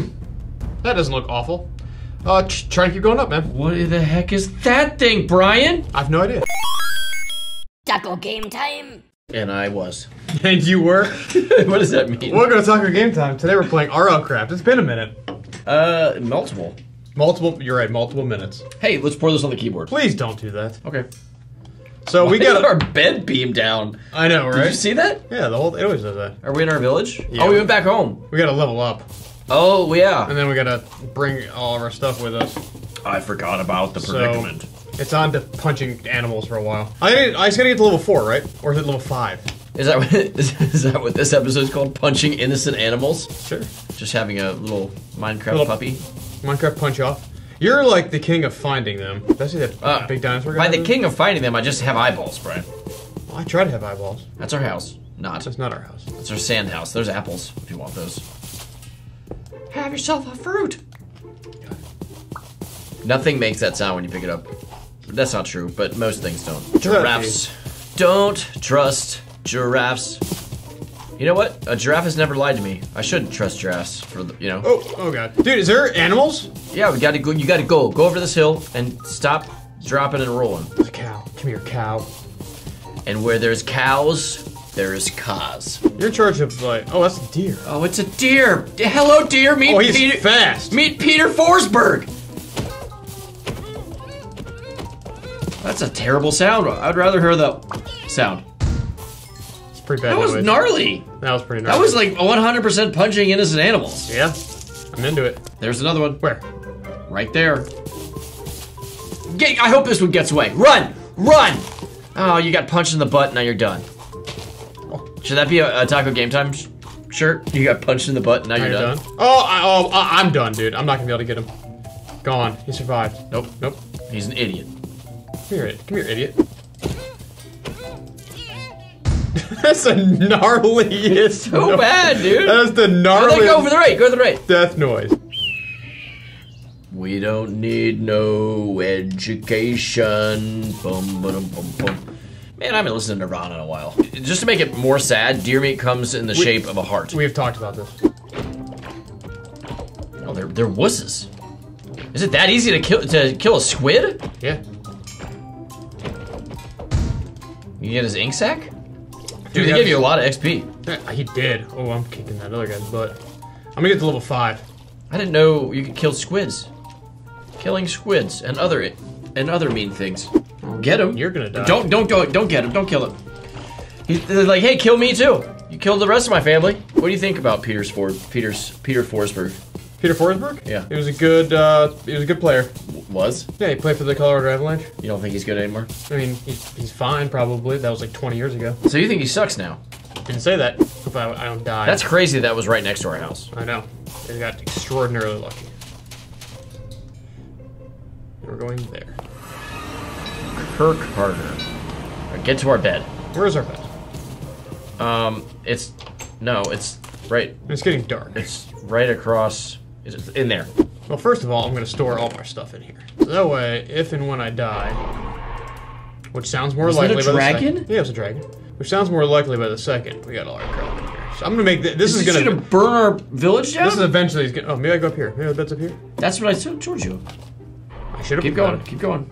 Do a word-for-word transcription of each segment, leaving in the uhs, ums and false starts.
Hmm. That doesn't look awful. Uh, try to keep going up, man. What the heck is that thing, Brian? I have no idea. Taco Game Time. And I was. And you were? What does that mean? Welcome to Taco Game Time. Today we're playing R L Craft. It's been a minute. Uh, multiple. Multiple, you're right, multiple minutes. Hey, let's pour this on the keyboard. Please don't do that. Okay. So Why we got our bed beam down. I know, right? Did you see that? Yeah, the whole it always does that. Are we in our village? Yeah. Oh, we went back home. We gotta level up. Oh, yeah. And then we gotta bring all of our stuff with us. I forgot about the predicament. So, it's on to punching animals for a while. I I just gotta get to level four, right? Or is it level five? Is that what, is, is that what this episode's called? Punching innocent animals? Sure. Just having a little Minecraft little puppy. Minecraft punch off. You're like the king of finding them. Did I see that uh, big dinosaur guy? By the there? king of finding them, I just have eyeballs, Brian. Well, I try to have eyeballs. That's our house. Not. That's not our house. That's our sand house. There's apples if you want those. Have yourself a fruit. Nothing makes that sound when you pick it up. That's not true, but most things don't. Giraffes. Don't trust giraffes. You know what? A giraffe has never lied to me. I shouldn't trust giraffes for the, you know. Oh, oh God. Dude, is there animals? Yeah, we gotta go, you gotta go. Go over this hill and stop dropping and rolling. There's a cow. Come here, cow. And where there's cows, there is cause. You're in charge of like, oh, that's a deer. Oh, it's a deer. Hello, deer. Meet oh, he's Peter, fast. Meet Peter Forsberg. That's a terrible sound. I'd rather hear the sound. It's pretty bad. That was anyways. gnarly. That was pretty gnarly. That was like one hundred percent punching innocent animals. Yeah, I'm into it. There's another one. Where? Right there. Get, I hope this one gets away. Run, run. Oh, you got punched in the butt. Now you're done. Should that be a, a Taco Game Time sh shirt? You got punched in the butt. Now, now you're, you're done. done. Oh, I, oh, I'm done, dude. I'm not gonna be able to get him. Gone. He survived. Nope. Nope. He's an idiot. Come here, come here, idiot. That's a gnarly. It's so bad, dude. That's the gnarly. Go, go over the right, go to the right. Death noise. We don't need no education. Bum, ba-dum, bum, bum. Man, I haven't listened to Ron in a while. Just to make it more sad, deer meat comes in the we, shape of a heart. We have talked about this. Oh, they're they're wusses. Is it that easy to kill to kill a squid? Yeah. You get his ink sack? Dude, they gave you a lot of X P. Yeah, he did. Oh, I'm kicking that other guy's butt. I'm gonna get to level five. I didn't know you could kill squids. Killing squids and other and other mean things. Get him. You're gonna die. Don't don't don't don't get him. Don't kill him. He's like, hey, kill me too. You killed the rest of my family. What do you think about Peter's Ford? Peter's Peter Forsberg. Peter Forsberg? Yeah. He was a good. Uh, he was a good player. Was? Yeah, he played for the Colorado Avalanche. You don't think he's good anymore? I mean, he's, he's fine, probably. That was like twenty years ago. So you think he sucks now? Didn't say that. If I, I don't die. That's crazy that was right next to our house. I know. They got extraordinarily lucky. We're going there. Kirk Harder. Right, get to our bed. Where's our bed? Um, it's... No, it's right... It's getting dark. It's right across... Is it in there? Well, first of all, I'm going to store all of our stuff in here. So that way, if and when I die, which sounds more was likely by the second. a dragon? Yeah, it was a dragon. Which sounds more likely by the second. We got all our crap in here. So I'm going to make th this... Is, is going to burn our village down? This is eventually... Gonna, oh, maybe I go up here. Maybe the bed's up here? That's what I told you. I should have... Keep going. Keep going.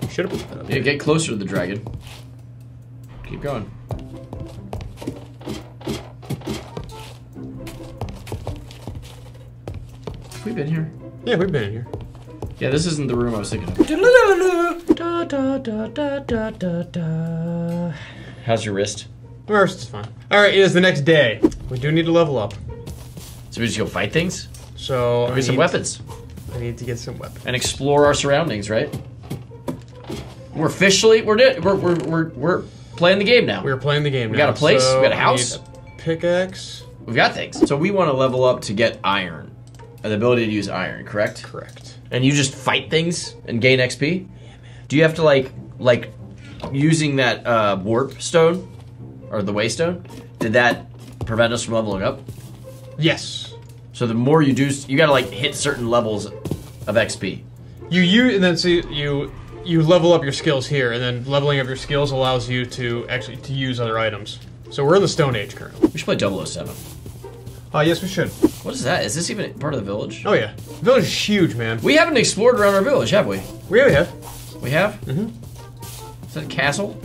You should have put that up. Yeah, get closer to the dragon. Keep going. We've been here. Yeah, we've been here. Yeah, this isn't the room I was thinking of. How's your wrist? My wrist is fine. All right, it is the next day. We do need to level up. So we just go fight things? So I need some weapons. I need to get some weapons. And explore our surroundings, right? We're officially, we're we're we're we're, we're playing the game now. We're playing the game now. We got a place, so we got a house. We need a pickaxe. We've got things. So we want to level up to get iron. The ability to use iron, correct? Correct. And you just fight things and gain X P? Yeah, man. Do you have to like, like, using that uh, warp stone, or the waystone, did that prevent us from leveling up? Yes. So the more you do, you gotta like hit certain levels of X P. You use, and then see, so you, you level up your skills here, and then leveling up your skills allows you to actually, to use other items. So we're in the Stone Age currently. We should play double oh seven. Uh, yes we should. What is that? Is this even part of the village? Oh yeah, the village is huge, man. We haven't explored around our village, have we? We really have. We have? Mm-hmm. Is that a castle?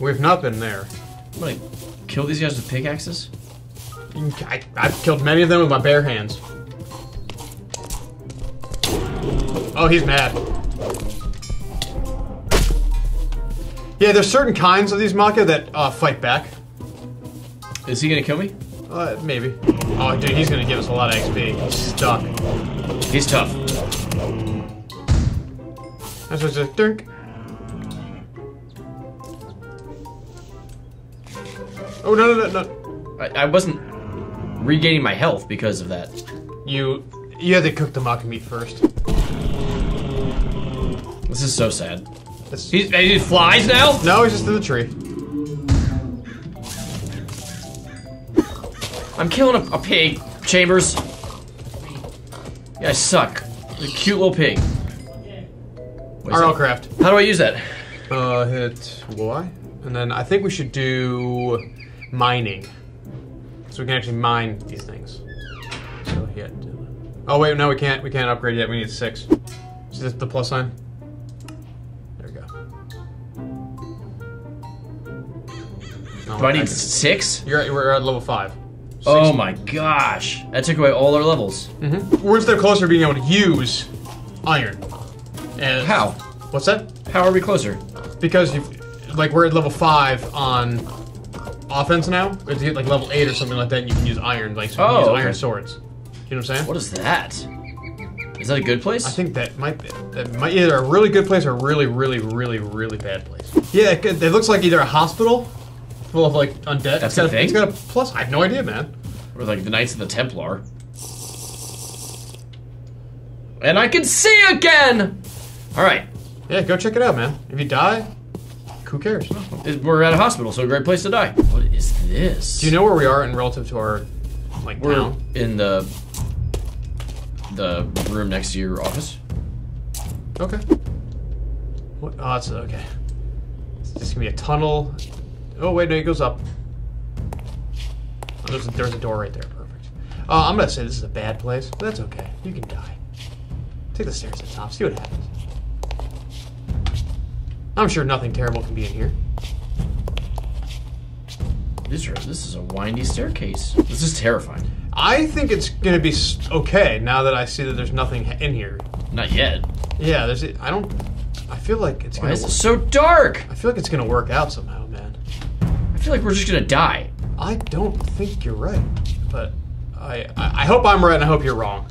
We've not been there. I'm gonna kill these guys with pickaxes. I, I've killed many of them with my bare hands. Oh, he's mad. Yeah, there's certain kinds of these Maka that uh, fight back. Is he gonna kill me? Uh, maybe. Oh, dude, he's gonna give us a lot of X P. He's stuck. He's tough. That's what's a dirk. Oh, no, no, no, no. I, I wasn't regaining my health because of that. You, you had to cook the Maka meat first. This is so sad. He's, he flies now? No, he's just in the tree. I'm killing a, a pig, Chambers. You guys suck. You're a cute little pig. R L Craft. How do I use that? Uh, hit Y. And then I think we should do mining. So we can actually mine these things. So hit. Oh wait, no we can't. We can't upgrade yet. We need six. Is this the plus sign? Do I need six? You're at, we're at level five. Six. Oh my gosh. That took away all our levels. Mm-hmm. We're still closer to being able to use iron. And how? What's that? How are we closer? Because you've, like we're at level five on offense now. We have to get like level eight or something like that and you can use iron. Like so you can oh, use okay. iron swords. You know what I'm saying? What is that? Is that a good place? I think that might be, that might either a really good place or a really, really, really, really bad place. Yeah, it, it looks like either a hospital full of like undead. That's the thing. It's got a plus. I have no idea, man. We're like the Knights of the Templar. And I can see again. All right. Yeah, go check it out, man. If you die, who cares? We're at a hospital, so a great place to die. What is this? Do you know where we are in relative to our like we're town? In the the room next to your office. Okay. What? Oh, it's okay. It's just gonna be a tunnel. Oh wait, no, it goes up. Oh, there's, a, there's a door right there, perfect. Uh, I'm gonna say this is a bad place, but that's okay. You can die. Take the stairs to the top, see what happens. I'm sure nothing terrible can be in here. This, this is a windy staircase. This is terrifying. I think it's gonna be okay now that I see that there's nothing in here. Not yet. Yeah, there's. I don't. I feel like it's. Why gonna is work. It so dark? I feel like it's gonna work out somehow, man. I feel like we're just gonna die. I don't think you're right, but I I, I hope I'm right and I hope you're wrong.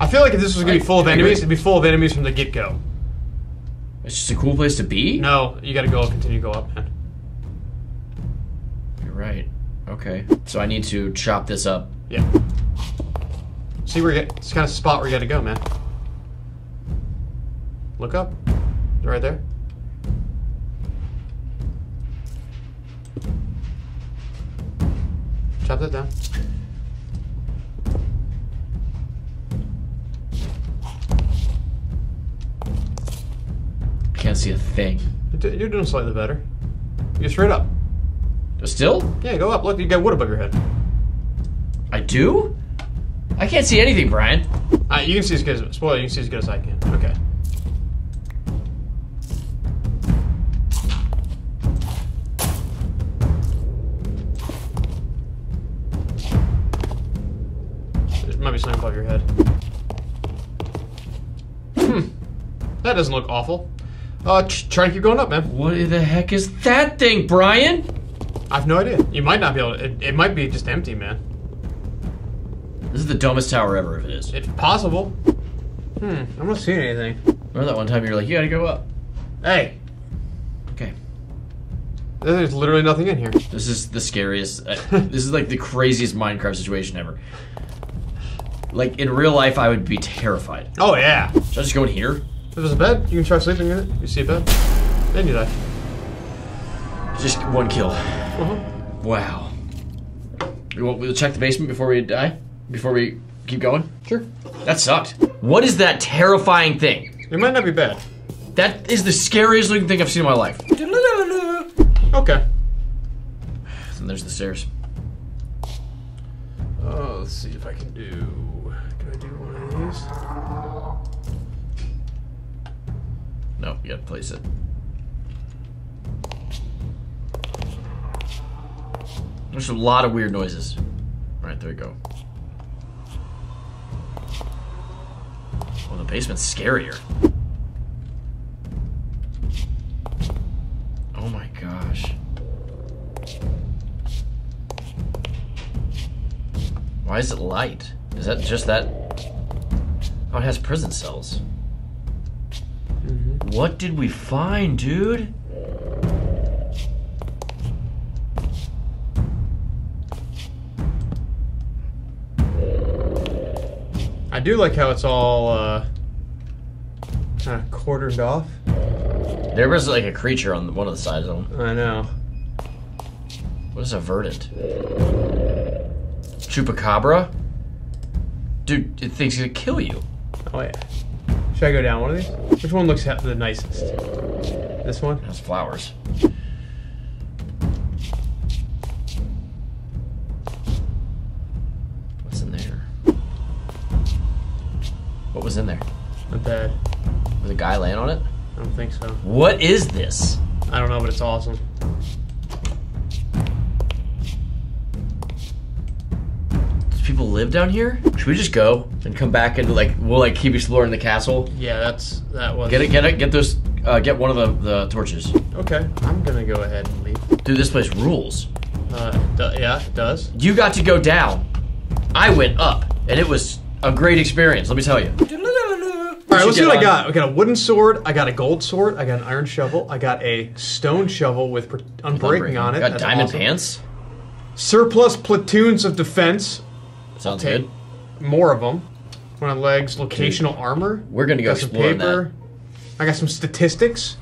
I feel like if this was gonna I, be full of enemies, it'd be full of enemies from the get-go. It's just a cool place to be? No, you gotta go continue to go up, man. You're right. Okay. So I need to chop this up. Yeah. See where you get, it's kind of a spot where you gotta go, man. Look up. It's right there. Chop that down. Can't see a thing. You're doing slightly better. You're straight up. Still? Yeah, go up. Look, you got wood above your head. I do? I can't see anything, Brian. Uh, you can see as good as spoiler. You can see as good as I can. Okay. Might be something above your head. Hmm. That doesn't look awful. Uh, try to keep going up, man. What the heck is that thing, Brian? I have no idea. You might not be able to. It, it might be just empty, man. This is the dumbest tower ever, if it is. It's possible. Hmm. I'm not seeing anything. Remember that one time you were like, you gotta go up. Hey. Okay. There's literally nothing in here. This is the scariest. Uh, this is like the craziest Minecraft situation ever. Like, in real life, I would be terrified. Oh, yeah. Should I just go in here? If there's a bed, you can try sleeping in it. You see a bed. Then you die. Just one kill. Uh-huh. Wow. We'll, we'll check the basement before we die? Before we keep going? Sure. That sucked. What is that terrifying thing? It might not be bad. That is the scariest looking thing I've seen in my life. Okay. And there's the stairs. Oh, let's see if I can do... Can I do one of these? No, you gotta place it. There's a lot of weird noises. Alright, there we go. Well, the basement's scarier. Oh my gosh. Why is it light? Is that just that? Oh, it has prison cells. Mm-hmm. What did we find, dude? I do like how it's all uh, kind of quartered off. There was like a creature on one of the sides of them. I know. What is a verdant? Chupacabra? Dude, it thinks it's gonna kill you. Oh yeah. Should I go down one of these? Which one looks the nicest? This one? It has flowers. What's in there? What was in there? Not bad. Was a guy laying on it? I don't think so. What is this? I don't know, but it's awesome. People live down here? Should we just go and come back and like we'll like keep exploring the castle? Yeah, that's that was. Get it, get it, get those, uh, get one of the, the torches. Okay, I'm gonna go ahead and leave. Dude, this place rules. Uh, do, yeah, it does. You got to go down. I went up, and it was a great experience. Let me tell you. All right, let's see what I got. I got a wooden sword. I got a gold sword. I got an iron shovel. I got a stone shovel with unbreaking on it. Got diamond pants. Surplus platoons of defense. Sounds good. More of them. One of legs, locational Dude, armor. We're gonna go explore that. I got some statistics.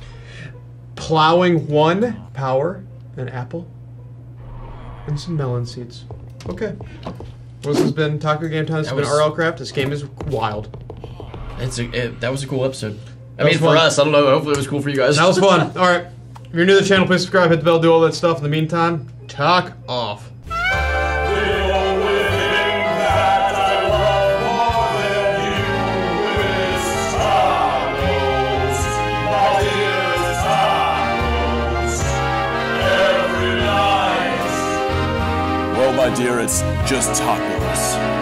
Plowing one power, an apple, and some melon seeds. Okay. Well, this has been Taco Game Time. This has been R L Craft. This game is wild. It's a, it, that was a cool episode. I mean, for us, I don't know. Hopefully, it was cool for you guys. That was fun. All right. If you're new to the channel, please subscribe, hit the bell, do all that stuff. In the meantime, talk off. My dear, it's just tacos.